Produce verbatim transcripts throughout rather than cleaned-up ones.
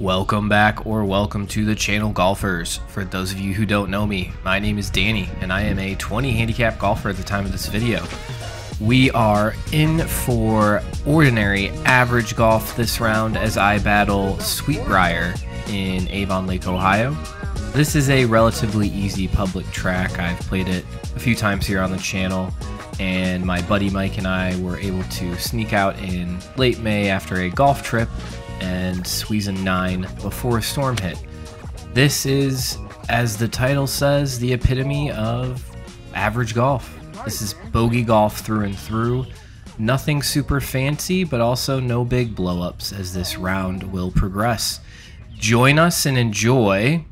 Welcome back, or welcome to the channel, golfers. For those of you who don't know me, my name is Danny and I am a twenty handicap golfer at the time of this video. We are in for ordinary average golf this round as I battle Sweet Briar in Avon Lake, Ohio. This is a relatively easy public track. I've played it a few times here on the channel, and my buddy Mike and I were able to sneak out in late May after a golf trip and squeeze a nine before a storm hit. This is, as the title says, the epitome of average golf. This is bogey golf through and through. Nothing super fancy, but also no big blow-ups as this round will progress. Join us and enjoy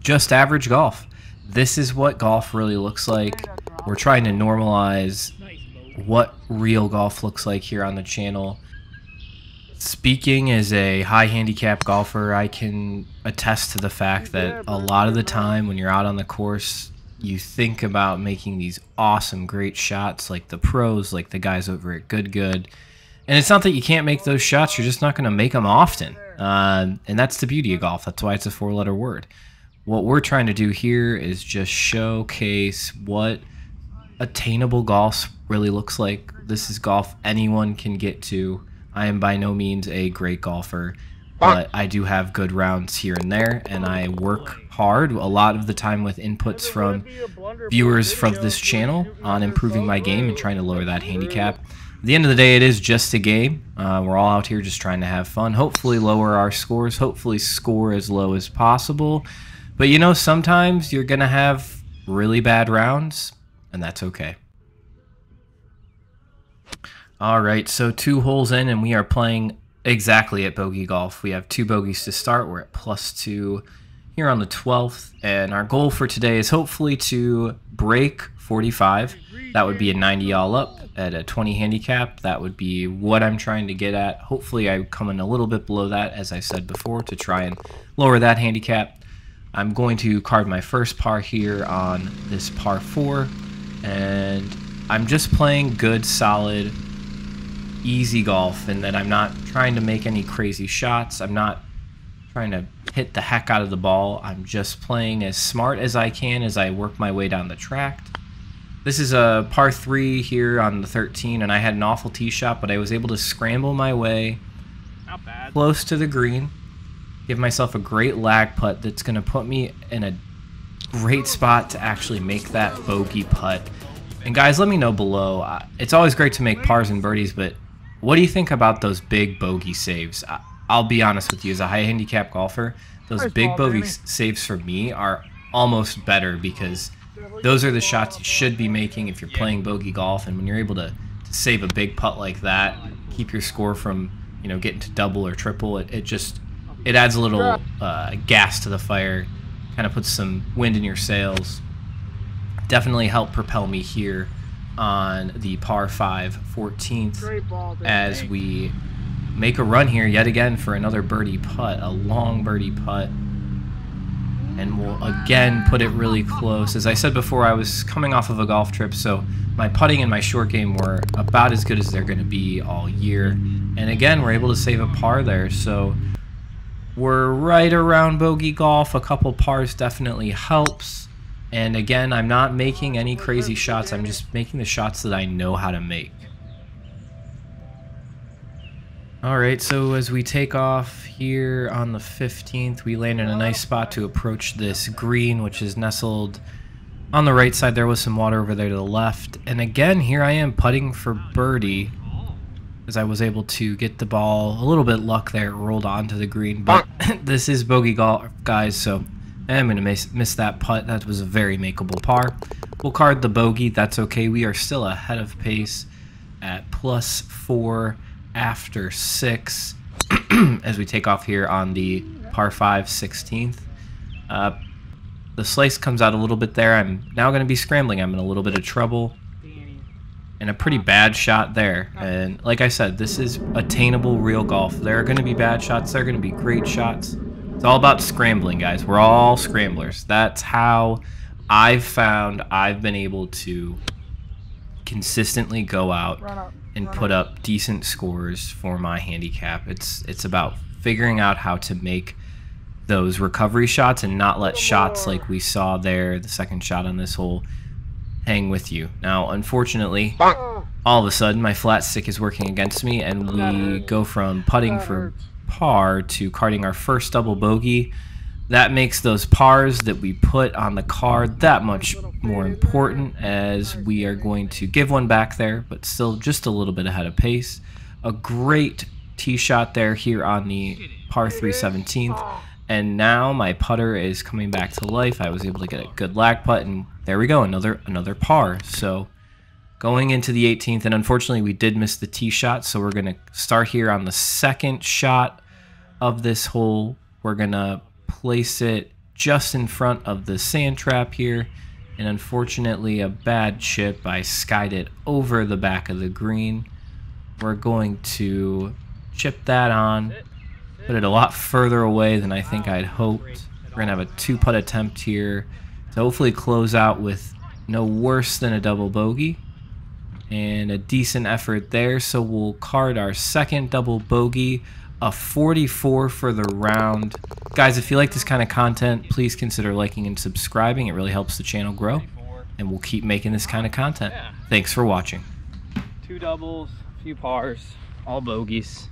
just average golf. This is what golf really looks like. We're trying to normalize what real golf looks like here on the channel. Speaking as a high handicap golfer, I can attest to the fact that a lot of the time when you're out on the course, you think about making these awesome, great shots like the pros, like the guys over at Good Good. And it's not that you can't make those shots, you're just not going to make them often. Uh, and that's the beauty of golf. That's why it's a four-letter word. What we're trying to do here is just showcase what attainable golf really looks like. This is golf anyone can get to. I am by no means a great golfer, but I do have good rounds here and there, and I work hard a lot of the time with inputs from viewers from this channel on improving my game and trying to lower that handicap. At the end of the day, it is just a game. Uh, we're all out here just trying to have fun, hopefully lower our scores, hopefully score as low as possible. But you know, sometimes you're going to have really bad rounds, and that's okay. All right, so two holes in, and we are playing exactly at bogey golf. We have two bogeys to start. We're at plus two here on the twelfth, and our goal for today is hopefully to break forty-five. That would be a ninety all up at a twenty handicap. That would be what I'm trying to get at. Hopefully I come in a little bit below that, as I said before, to try and lower that handicap. I'm going to card my first par here on this par four, and I'm just playing good, solid, easy golf, and that I'm not trying to make any crazy shots. I'm not trying to hit the heck out of the ball. I'm just playing as smart as I can as I work my way down the track. This is a par three here on the thirteen, and I had an awful tee shot, but I was able to scramble my way close to the green, give myself a great lag putt that's going to put me in a great spot to actually make that bogey putt. And guys, let me know below. It's always great to make pars and birdies, but what do you think about those big bogey saves? I'll be honest with you, as a high handicap golfer, those big bogey saves for me are almost better, because those are the shots you should be making if you're playing bogey golf. And when you're able to, to save a big putt like that, keep your score from, you know, getting to double or triple, it, it just it adds a little uh, gas to the fire, kind of puts some wind in your sails. Definitely helped propel me here on the par five fourteenth as we make a run here yet again for another birdie putt, a long birdie putt, and we'll again put it really close. As I said before, I was coming off of a golf trip, so my putting and my short game were about as good as they're going to be all year, and again we're able to save a par there. So we're right around bogey golf. A couple pars definitely helps. And again, I'm not making any crazy shots. I'm just making the shots that I know how to make. All right, so as we take off here on the fifteenth, we land in a nice spot to approach this green, which is nestled on the right side. There was some water over there to the left. And again, here I am putting for birdie, as I was able to get the ball. A little bit luck there. It rolled onto the green. But this is bogey golf, guys, so I'm going to miss, miss that putt. That was a very makeable par. We'll card the bogey. That's okay. We are still ahead of pace at plus four after six as we take off here on the par five sixteenth. Uh, the slice comes out a little bit there. I'm now going to be scrambling. I'm in a little bit of trouble and a pretty bad shot there. And like I said, this is attainable real golf. There are going to be bad shots. There are going to be great shots. It's all about scrambling, guys. We're all scramblers. That's how I've found I've been able to consistently go out and put up decent scores for my handicap. It's it's about figuring out how to make those recovery shots and not let shots like we saw there, the second shot on this hole, hang with you. Now, unfortunately, all of a sudden my flat stick is working against me, and we go from putting for par to carding our first double bogey. That makes those pars that we put on the card that much more important, as we are going to give one back there, but still just a little bit ahead of pace. A great tee shot there here on the par three seventeenth, and now my putter is coming back to life. I was able to get a good lag putt, and there we go, another another par. So going into the eighteenth, and unfortunately we did miss the tee shot, so we're gonna start here on the second shot of this hole. We're gonna place it just in front of the sand trap here, and unfortunately a bad chip, I skied it over the back of the green. We're going to chip that on, put it a lot further away than I think I'd hoped. We're gonna have a two putt attempt here to hopefully close out with no worse than a double bogey, and a decent effort there, so we'll card our second double bogey. A forty-four for the round. Guys, if you like this kind of content, please consider liking and subscribing. It really helps the channel grow, and we'll keep making this kind of content. Thanks for watching. Two doubles, few pars, all bogeys.